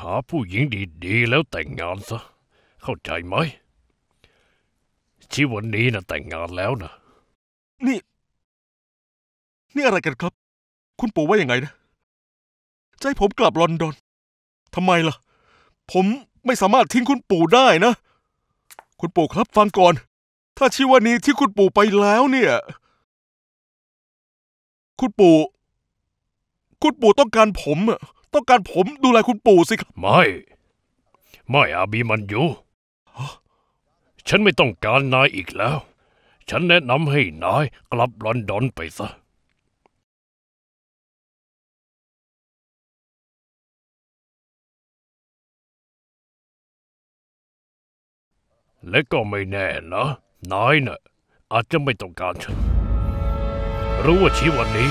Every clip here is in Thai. หาผู้หญิงดีๆแล้วแต่งงานซะเข้าใจไหมชีวันนี้นะแต่งงานแล้วนะนี่อะไรกันครับคุณปู่ว่ายังไงนะจะให้ผมกลับลอนดอนทำไมล่ะผมไม่สามารถทิ้งคุณปู่ได้นะคุณปู่ครับฟังก่อนถ้าชีวันนี้ที่คุณปู่ไปแล้วเนี่ยคุณปู่ต้องการผมอะต้องการผมดูแลคุณปู่สิครับไม่อาบีมันอยู่ฉันไม่ต้องการนายอีกแล้วฉันแนะนำให้นายกลับลอนดอนไปซะและก็ไม่แน่นะนายน่ะอาจจะไม่ต้องการฉันรู้ว่าชีวันนี้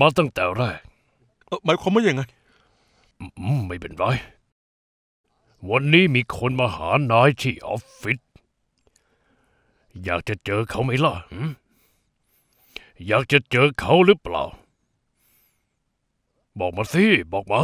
มาตั้งแต่แรกหมายความว่าอย่างไงไม่เป็นไรวันนี้มีคนมาหานายที่ออฟฟิศอยากจะเจอเขาไหมล่ะอยากจะเจอเขาหรือเปล่าบอกมาสิบอกมา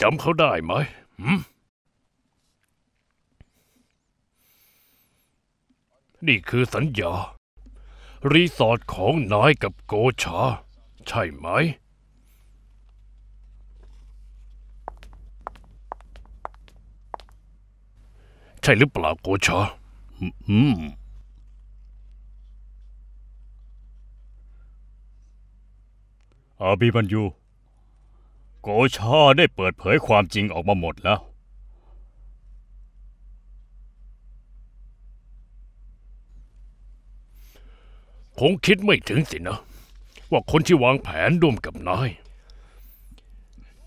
จำเขาได้ไหมนี่คือสัญญารีสอร์ทของนายกับโกชาใช่ไหมใช่หรือเปล่าโกชาอาบีบันยูโกชาได้เปิดเผยความจริงออกมาหมดแล้วคงคิดไม่ถึงสินะว่าคนที่วางแผนร่วมกับนาย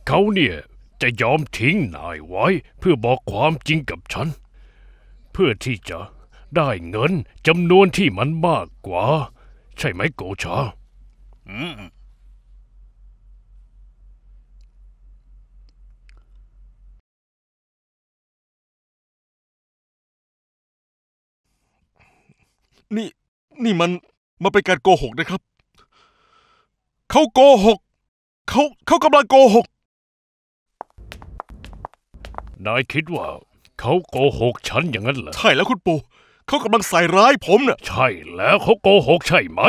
เขาเนี่ยจะยอมทิ้งนายไว้เพื่อบอกความจริงกับฉันเพื่อที่จะได้เงินจำนวนที่มันมากกว่าใช่ไหมโกชานี่มันเป็นการโกหกนะครับเขาโกหกเขากำลังโกหกนายคิดว่าเขาโกหกฉันอย่างนั้นเหรอใช่แล้วคุณปู่เขากำลังใส่ร้ายผมน่ะใช่แล้วเขาโกหกใช่ไหม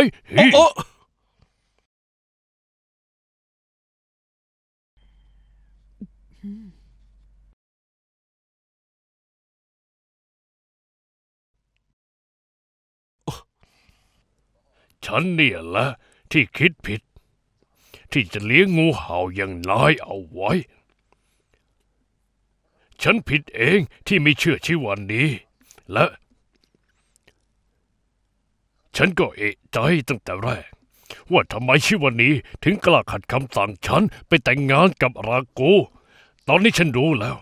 ฉันเนี่ยแหละที่คิดผิดที่จะเลี้ยงงูเห่าอย่างนายเอาไว้ฉันผิดเองที่ไม่เชื่อชีวันนี้และฉันก็เอะใจตั้งแต่แรกว่าทำไมชีวันนี้ถึงกล้าขัดคำสั่งฉันไปแต่งงานกับราโกตอนนี้ฉันรู้แล้ว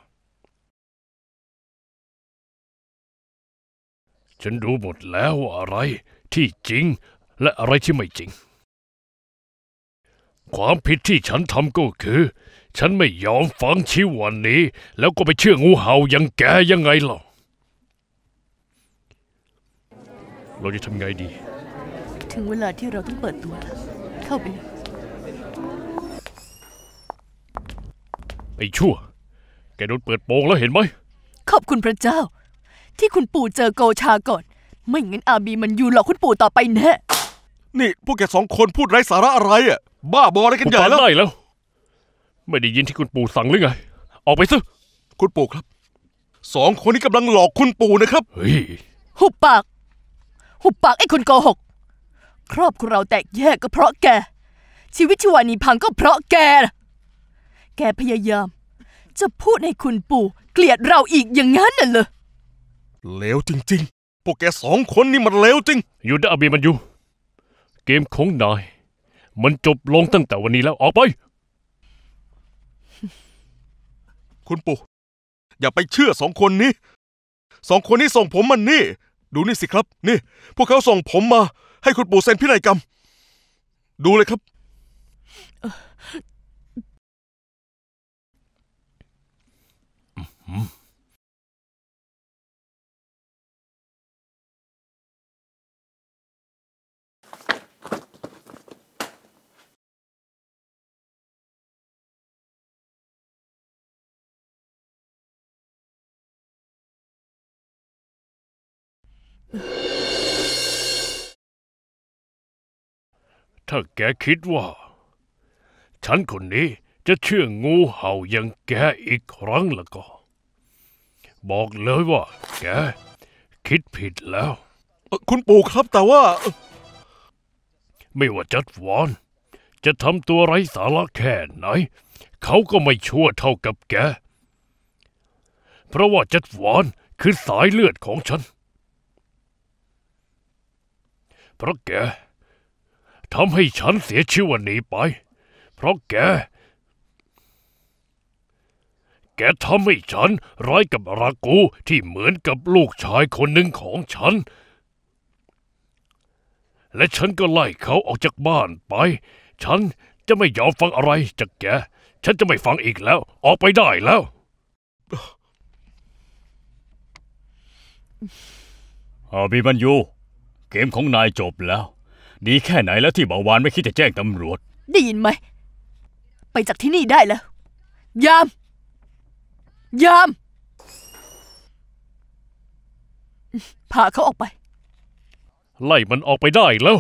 ฉันรู้หมดแล้วว่าอะไรที่จริงและอะไรที่ไม่จริงความผิดที่ฉันทำก็คือฉันไม่ยอมฟังชีวันนี้แล้วก็ไปเชื่องูเห่าอย่างแกยังไงล่ะเราจะทำไงดีถึงเวลาที่เราต้องเปิดตัวเข้าไปไอ้ชั่วแกโดนเปิดโปงแล้วเห็นไหมขอบคุณพระเจ้าที่คุณปู่เจอโกชาก่อนไม่งั้นอาบีมันอยู่หรอกคุณปู่ต่อไปแน่นี่พวกแกสองคนพูดไร้สาระอะไรอ่ะบ้าบออะไรกันใหญ่แล้วได้แล้วไม่ได้ยินที่คุณปู่สั่งหรือไงออกไปซะคุณปู่ครับสองคนนี้กำลังหลอกคุณปู่นะครับเฮ้ยหุบปากไอ้คนโกหกครอบครัวเราแตกแยกก็เพราะแกชีวิตชีวานีพังก็เพราะแกพยายามจะพูดให้คุณปู่เกลียดเราอีกอย่างนั้นน่ะเหรอเลวจริงๆพวกแกสองคนนี่มันเลวจริงอยู่ได้อาบีมันอยู่เกมของนายมันจบลงตั้งแต่วันนี้แล้วออกไปคุณปู่อย่าไปเชื่อสองคนนี้ส่งผมมันนี่ดูนี่สิครับนี่พวกเขาส่งผมมาให้คุณปู่เซ็นพินัยกรรม ดูเลยครับถ้าแกคิดว่าฉันคนนี้จะเชื่องูเห่าอย่างแกอีกครั้งละก็บอกเลยว่าแกคิดผิดแล้วคุณปู่ครับแต่ว่าไม่ว่าจัดวอนจะทำตัวไร้สาระแค่ไหนเขาก็ไม่ชั่วเท่ากับแกเพราะว่าจัดวอนคือสายเลือดของฉันเพราะแกทำให้ฉันเสียชื่อวันนี้ไปเพราะแกทำให้ฉันร้ายกับรากูที่เหมือนกับลูกชายคนหนึ่งของฉันและฉันก็ไล่เขาออกจากบ้านไปฉันจะไม่ยอมฟังอะไรจากแกฉันจะไม่ฟังอีกแล้วออกไปได้แล้วบีบันยูเกมของนายจบแล้วดีแค่ไหนแล้วที่บ่าววานไม่คิดจะแจ้งตำรวจได้ยินไหมไปจากที่นี่ได้แล้วยามพาเขาออกไปไล่มันออกไปได้แล้ว